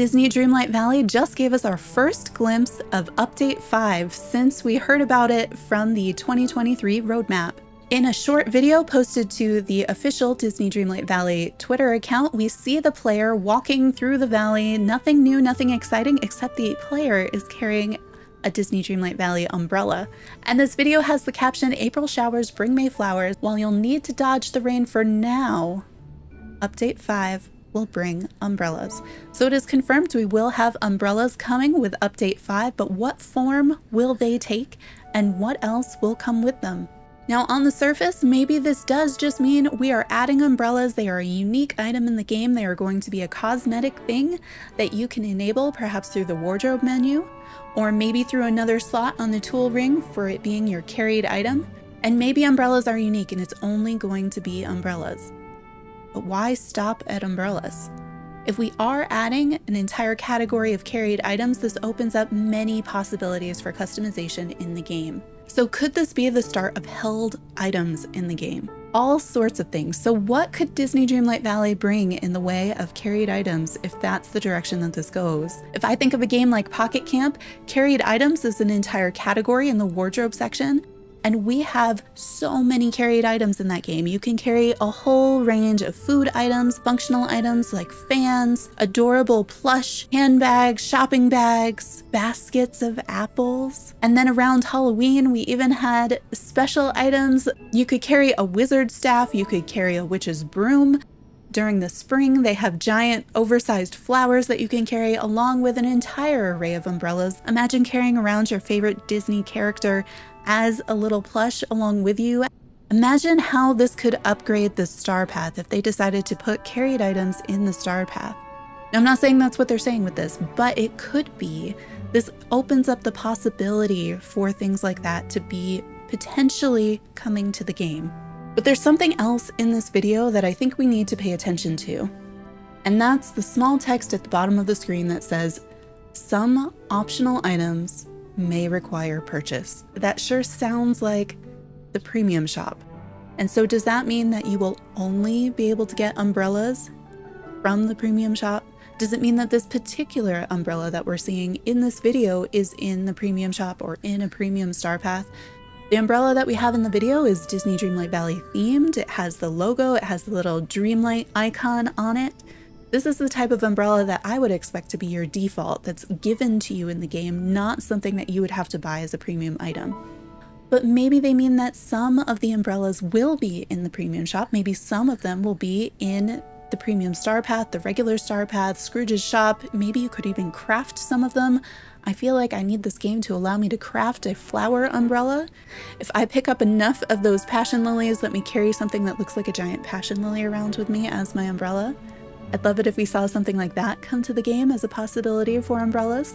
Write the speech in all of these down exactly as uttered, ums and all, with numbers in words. Disney Dreamlight Valley just gave us our first glimpse of Update five since we heard about it from the twenty twenty-three roadmap. In a short video posted to the official Disney Dreamlight Valley Twitter account, we see the player walking through the valley. Nothing new, nothing exciting, except the player is carrying a Disney Dreamlight Valley umbrella. And this video has the caption, "April showers bring May flowers. While you'll need to dodge the rain for now, Update five will bring umbrellas." So it is confirmed we will have umbrellas coming with Update five, but what form will they take and what else will come with them? Now, on the surface, maybe this does just mean we are adding umbrellas. They are a unique item in the game. They are going to be a cosmetic thing that you can enable perhaps through the wardrobe menu, or maybe through another slot on the tool ring for it being your carried item. And maybe umbrellas are unique and it's only going to be umbrellas. But why stop at umbrellas? If we are adding an entire category of carried items, this opens up many possibilities for customization in the game. So could this be the start of held items in the game? All sorts of things. So what could Disney Dreamlight Valley bring in the way of carried items if that's the direction that this goes? If I think of a game like Pocket Camp, carried items is an entire category in the wardrobe section, and we have so many carried items in that game. You can carry a whole range of food items, functional items like fans, adorable plush handbags, shopping bags, baskets of apples. And then around Halloween, we even had special items. You could carry a wizard staff, you could carry a witch's broom. During the spring, they have giant oversized flowers that you can carry along with an entire array of umbrellas. Imagine carrying around your favorite Disney character as a little plush along with you. Imagine how this could upgrade the star path if they decided to put carried items in the star path. Now, I'm not saying that's what they're saying with this, but it could be. This opens up the possibility for things like that to be potentially coming to the game. But there's something else in this video that I think we need to pay attention to, and that's the small text at the bottom of the screen that says, "Some optional items may require purchase." That sure sounds like the premium shop. And so does that mean that you will only be able to get umbrellas from the premium shop? Does it mean that this particular umbrella that we're seeing in this video is in the premium shop or in a premium star path? The umbrella that we have in the video is Disney Dreamlight Valley themed. It has the logo, it has the little Dreamlight icon on it. This is the type of umbrella that I would expect to be your default, that's given to you in the game, not something that you would have to buy as a premium item. But maybe they mean that some of the umbrellas will be in the premium shop. Maybe some of them will be in the premium star path, the regular star path, Scrooge's shop. Maybe you could even craft some of them. I feel like I need this game to allow me to craft a flower umbrella. If I pick up enough of those passion lilies, let me carry something that looks like a giant passion lily around with me as my umbrella. I'd love it if we saw something like that come to the game as a possibility for umbrellas.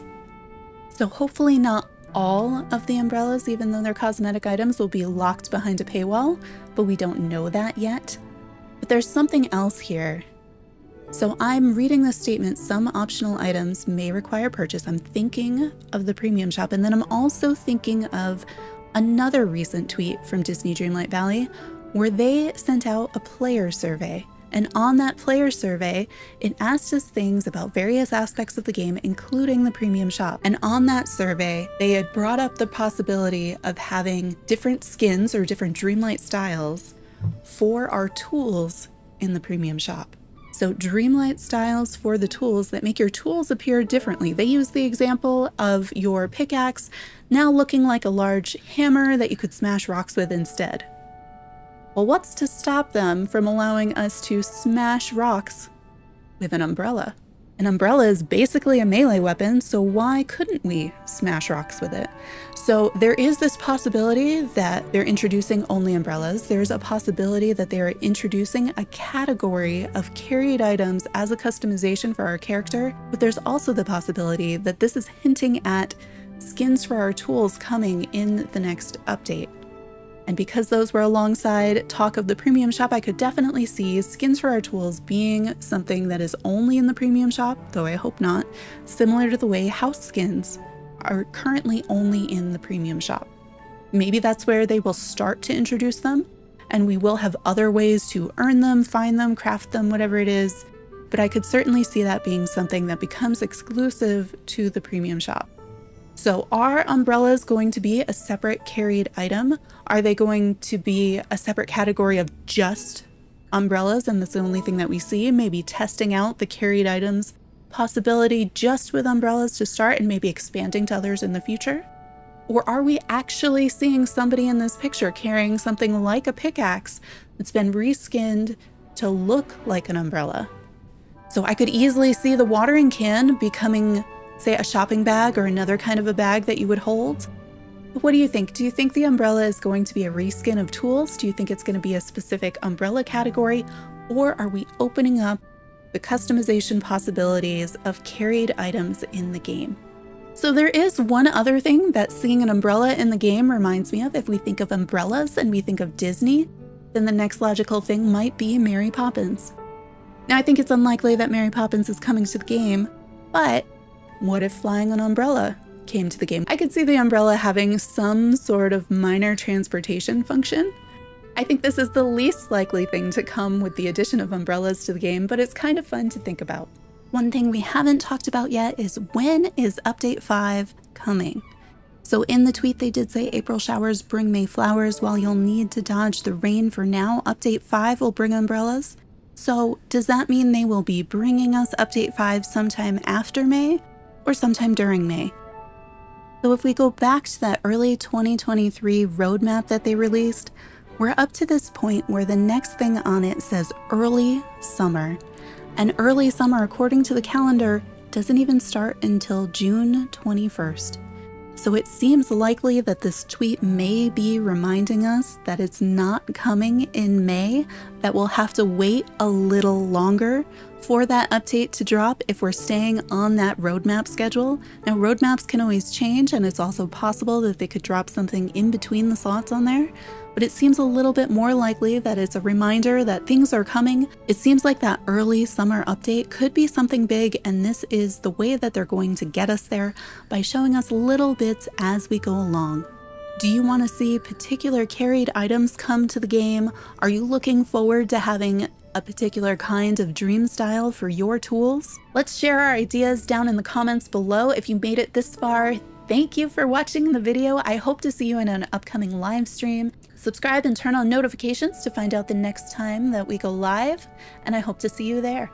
So hopefully not all of the umbrellas, even though they're cosmetic items, will be locked behind a paywall, but we don't know that yet. But there's something else here. So I'm reading this statement, "Some optional items may require purchase." I'm thinking of the premium shop, and then I'm also thinking of another recent tweet from Disney Dreamlight Valley where they sent out a player survey. And on that player survey, it asked us things about various aspects of the game, including the premium shop. And on that survey, they had brought up the possibility of having different skins or different Dreamlight styles for our tools in the premium shop. So Dreamlight styles for the tools that make your tools appear differently. They use the example of your pickaxe now looking like a large hammer that you could smash rocks with instead. Well, what's to stop them from allowing us to smash rocks with an umbrella? An umbrella is basically a melee weapon, so why couldn't we smash rocks with it? So there is this possibility that they're introducing only umbrellas. There's a possibility that they are introducing a category of carried items as a customization for our character, but there's also the possibility that this is hinting at skins for our tools coming in the next update. And because those were alongside talk of the premium shop, I could definitely see skins for our tools being something that is only in the premium shop, though I hope not, similar to the way house skins are currently only in the premium shop. Maybe that's where they will start to introduce them, and we will have other ways to earn them, find them, craft them, whatever it is. but I could certainly see that being something that becomes exclusive to the premium shop. So are umbrellas going to be a separate carried item? Are they going to be a separate category of just umbrellas and that's the only thing that we see? Maybe testing out the carried items possibility just with umbrellas to start and maybe expanding to others in the future? Or are we actually seeing somebody in this picture carrying something like a pickaxe that's been reskinned to look like an umbrella? So I could easily see the watering can becoming, say, a shopping bag or another kind of a bag that you would hold. But what do you think? Do you think the umbrella is going to be a reskin of tools? Do you think it's going to be a specific umbrella category? Or are we opening up the customization possibilities of carried items in the game? So there is one other thing that seeing an umbrella in the game reminds me of. If we think of umbrellas and we think of Disney, then the next logical thing might be Mary Poppins. Now, I think it's unlikely that Mary Poppins is coming to the game, but what if flying an umbrella came to the game? I could see the umbrella having some sort of minor transportation function. I think this is the least likely thing to come with the addition of umbrellas to the game, but it's kind of fun to think about. One thing we haven't talked about yet is when is update five coming? So in the tweet they did say April showers bring May flowers, while you'll need to dodge the rain for now. Update five will bring umbrellas. So does that mean they will be bringing us update five sometime after May or sometime during May? So if we go back to that early twenty twenty-three roadmap that they released, we're up to this point where the next thing on it says early summer. And early summer, according to the calendar, doesn't even start until June twenty-first. So it seems likely that this tweet may be reminding us that it's not coming in May, that we'll have to wait a little longer for that update to drop if we're staying on that roadmap schedule. Now, roadmaps can always change, and it's also possible that they could drop something in between the slots on there. But it seems a little bit more likely that it's a reminder that things are coming. It seems like that early summer update could be something big, and this is the way that they're going to get us there, by showing us little bits as we go along. Do you want to see particular carried items come to the game? Are you looking forward to having a particular kind of dream style for your tools? Let's share our ideas down in the comments below. If you made it this far, thank you for watching the video. I hope to see you in an upcoming live stream. Subscribe and turn on notifications to find out the next time that we go live, and I hope to see you there.